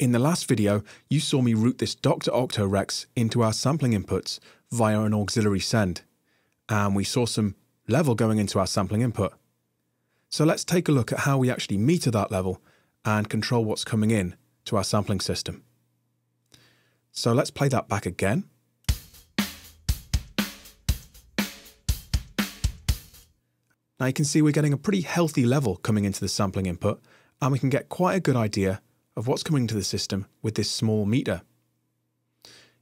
In the last video, you saw me route this Dr. Octo Rex into our sampling inputs via an auxiliary send, and we saw some level going into our sampling input. So let's take a look at how we actually meter that level and control what's coming in to our sampling system. So let's play that back again. Now you can see we're getting a pretty healthy level coming into the sampling input, and we can get quite a good idea of what's coming into the system with this small meter.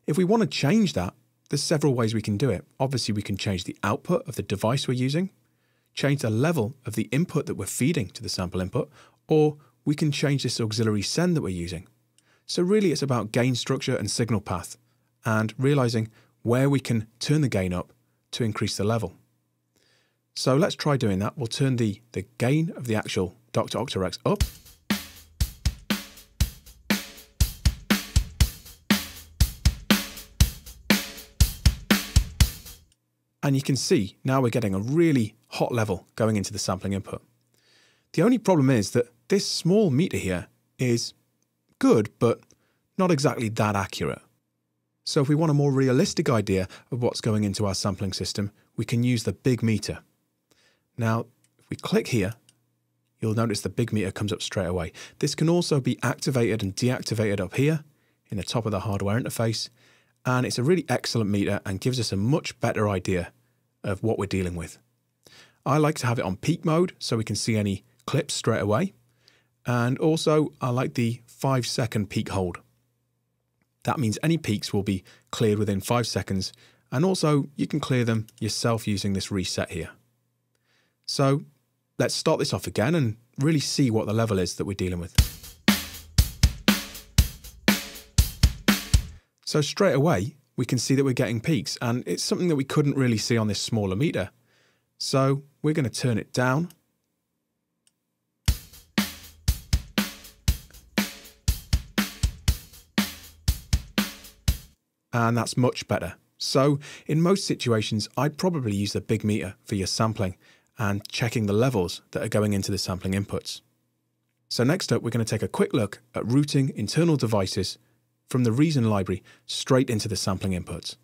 If we want to change that, there's several ways we can do it. Obviously, we can change the output of the device we're using, change the level of the input that we're feeding to the sample input, or we can change this auxiliary send that we're using. So really it's about gain structure and signal path, and realizing where we can turn the gain up to increase the level. So let's try doing that. We'll turn the gain of the actual Dr. Octo Rex up. And you can see now we're getting a really hot level going into the sampling input. The only problem is that this small meter here is good, but not exactly that accurate. So if we want a more realistic idea of what's going into our sampling system, we can use the big meter. Now, if we click here, you'll notice the big meter comes up straight away. This can also be activated and deactivated up here in the top of the hardware interface. And it's a really excellent meter and gives us a much better idea of what we're dealing with. I like to have it on peak mode so we can see any clips straight away. And also I like the 5-second peak hold. That means any peaks will be cleared within 5 seconds. And also you can clear them yourself using this reset here. So let's start this off again and really see what the level is that we're dealing with. So straight away, we can see that we're getting peaks, and it's something that we couldn't really see on this smaller meter. So we're going to turn it down. And that's much better. So in most situations, I'd probably use the big meter for your sampling and checking the levels that are going into the sampling inputs. So next up, we're going to take a quick look at routing internal devices from the Reason library straight into the sampling inputs.